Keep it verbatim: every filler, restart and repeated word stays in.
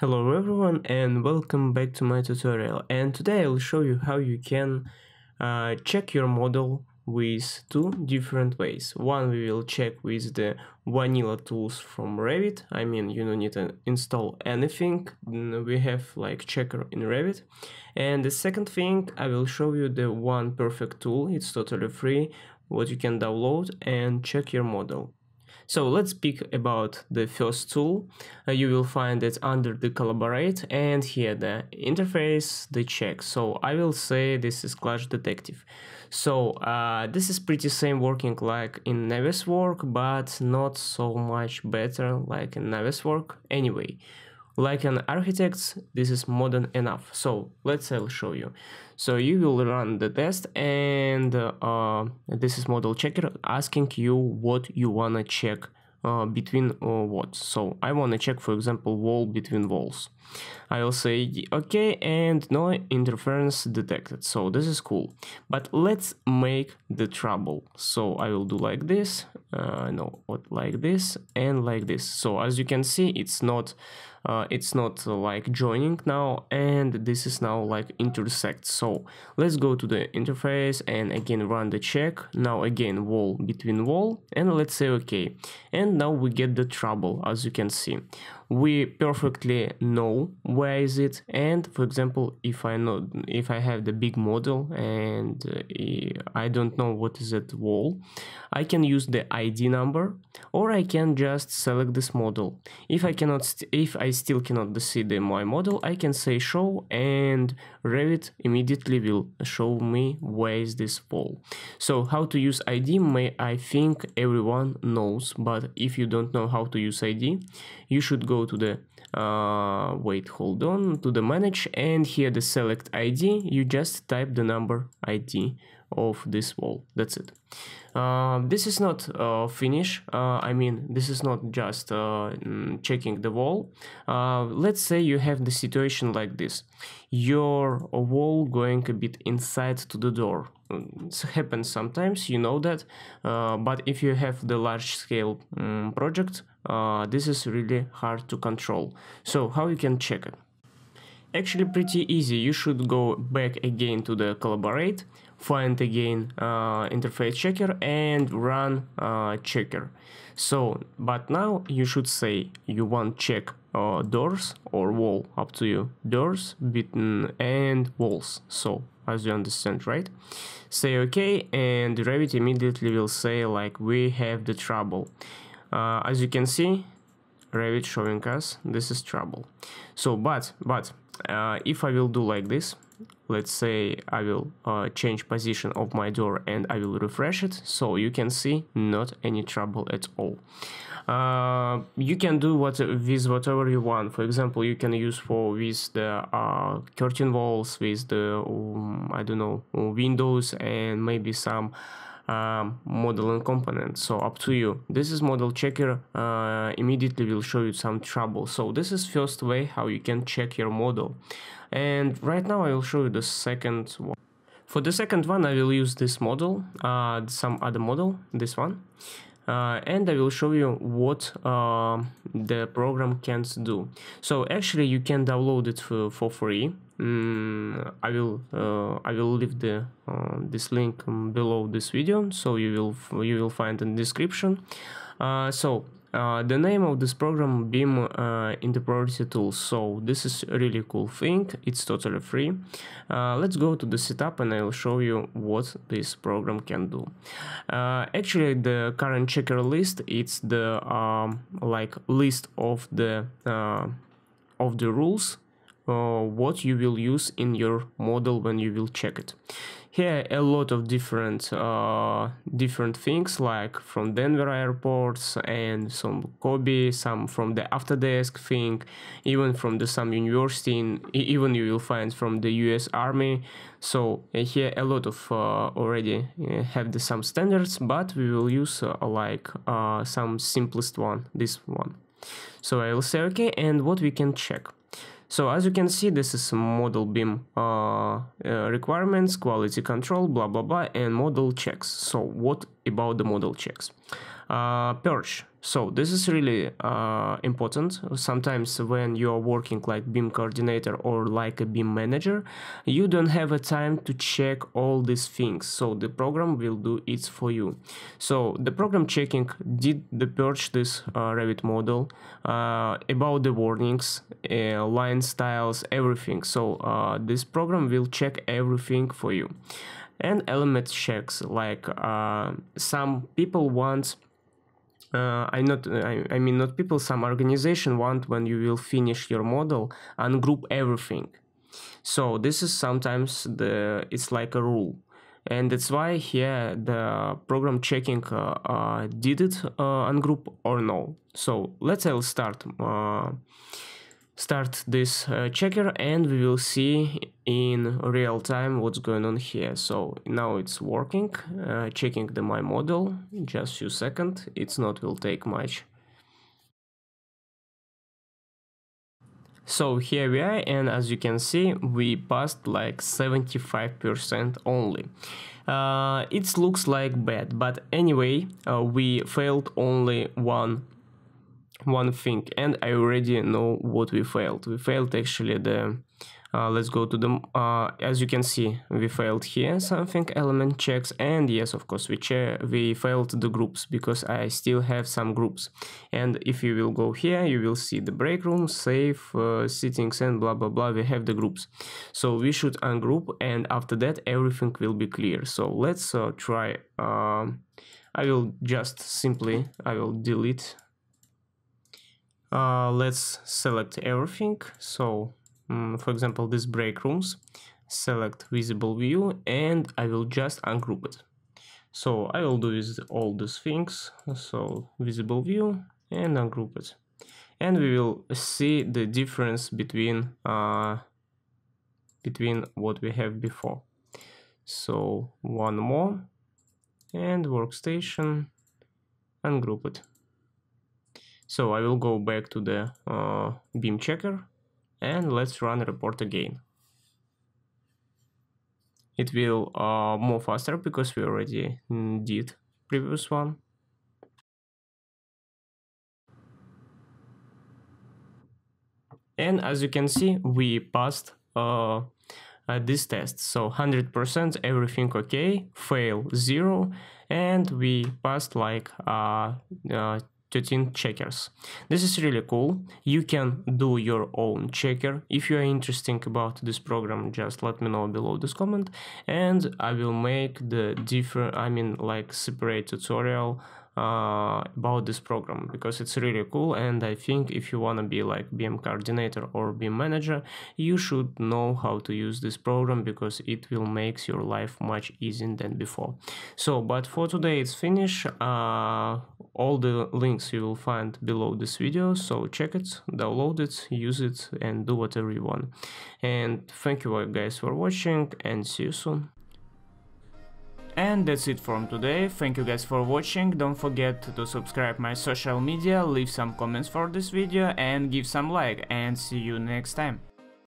Hello everyone and welcome back to my tutorial, and today I'll show you how you can uh, check your model with two different ways. One, we will check with the vanilla tools from Revit. I mean, you don't need to install anything, we have like checker in Revit. And the second thing, I will show you the one perfect tool, it's totally free, what you can download and check your model. So let's speak about the first tool. Uh, you will find it under the collaborate, and here the interface, the check. So I will say this is Clash Detective. So uh, this is pretty same working like in Navisworks, but not so much better like in Navisworks. Anyway, like an architect, this is modern enough. So let's I'll show you. So you will run the test, and uh, this is model checker asking you what you wanna check uh, between uh, what. So I wanna check, for example, wall between walls. I will say okay, and no interference detected. So this is cool. But let's make the trouble. So I will do like this. Uh, no, what like this and like this. So as you can see, it's not. Uh, it's not uh, like joining now, and this is now like intersect. So let's go to the interface and again run the check. Now again wall between wall, and let's say okay, and now we get the trouble. As you can see, we perfectly know where is it. And for example, if I know if I have the big model and uh, I don't know what is that wall, I can use the I D number, or I can just select this model. If I cannot, if I I still cannot see the my model, I can say show, and Revit immediately will show me where is this wall. So how to use I D, may I think everyone knows, but if you don't know how to use I D, you should go to the uh, wait hold on to the manage, and here the select I D, you just type the number I D of this wall. That's it. Uh, this is not uh, finish. Uh, I mean, this is not just uh, checking the wall. Uh, let's say you have the situation like this. Your wall going a bit inside to the door. It happens sometimes, you know that. Uh, but if you have the large scale um, project, uh, this is really hard to control. So how you can check it? Actually pretty easy. You should go back again to the collaborate, find again uh, interface checker and run uh, checker. So but now you should say you want check uh, doors or wall, up to you, doors between and walls. So as you understand, right? Say okay, and Revit immediately will say like we have the trouble. Uh, as you can see, Revit showing us this is trouble. So but but Uh, if I will do like this, let's say I will uh, change position of my door and I will refresh it, so you can see not any trouble at all. Uh, you can do what with whatever you want. For example, you can use for with the uh, curtain walls, with the um, I don't know, windows, and maybe some Um, modeling component. So up to you. This is model checker, uh, immediately will show you some trouble. So this is first way how you can check your model, and right now I will show you the second one. For the second one I will use this model, uh, some other model, this one, uh, and I will show you what uh, the program can do. So actually you can download it for, for free. Mm, I will uh, I will leave the uh, this link below this video, so you will you will find in the description. Uh, so uh, the name of this program, B I M uh, Interoperability Tools. So this is a really cool thing. It's totally free. Uh, let's go to the setup, and I will show you what this program can do. Uh, actually, the current checker list, it's the um, like list of the uh, of the rules. Uh, what you will use in your model when you will check it. Here a lot of different uh, different things, like from Denver airports and some Kobe, some from the Autodesk thing, even from the some university, in, even you will find from the U S Army. So uh, here a lot of uh, already uh, have the some standards, but we will use uh, like uh, some simplest one, this one. So I will say okay, and what we can check. So as you can see, this is model B I M uh, uh, requirements, quality control, blah blah blah, and model checks. So what about the model checks. Uh, purge. So this is really uh, important. Sometimes when you are working like BIM coordinator or like a BIM manager, you don't have a time to check all these things. So the program will do it for you. So the program checking, did the purge this uh, Revit model, uh, about the warnings, uh, line styles, everything. So uh, this program will check everything for you. And element checks, like uh, some people want Uh, I not. I, I mean, not people. Some organization want, when you will finish your model, ungroup everything. So this is sometimes the. It's like a rule, and that's why here the program checking uh, uh, did it uh, ungroup or no. So let's I'll start uh, start this uh, checker, and we will see in real time what's going on here. So now it's working, uh, checking the my model. Just few seconds, it's not will take much. So here we are, and as you can see, we passed like seventy-five percent only. Uh, it looks like bad, but anyway, uh, we failed only one one thing, and I already know what we failed. We failed actually the Uh, let's go to the, uh, as you can see, we failed here something, element checks, and yes, of course, we we failed the groups, because I still have some groups. And if you will go here, you will see the break room, save, uh, settings, and blah, blah, blah, we have the groups. So we should ungroup, and after that, everything will be clear. So let's uh, try, uh, I will just simply, I will delete, uh, let's select everything, so for example, this break rooms, select visible view, and I will just ungroup it. So I will do with all these things. So visible view and ungroup it. And we will see the difference between, uh, between what we have before. So one more and workstation, ungroup it. So I will go back to the uh, BIM checker. And let's run report again. It will uh, move faster because we already did previous one. And as you can see, we passed uh, uh, this test. So one hundred percent everything okay, fail zero, and we passed like uh, uh, thirteen checkers. This is really cool. You can do your own checker. If you are interested about this program, just let me know below this comment, and I will make the different, I mean, like separate tutorial uh, about this program, because it's really cool. And I think if you want to be like B I M coordinator or B I M manager, you should know how to use this program, because it will make your life much easier than before. So, but for today it's finished. Uh, all the links you will find below this video, so check it, download it, use it, and do whatever you want. And thank you guys for watching, and see you soon. And that's it from today. Thank you guys for watching. Don't forget to subscribe my social media, leave some comments for this video, and give some like, and see you next time.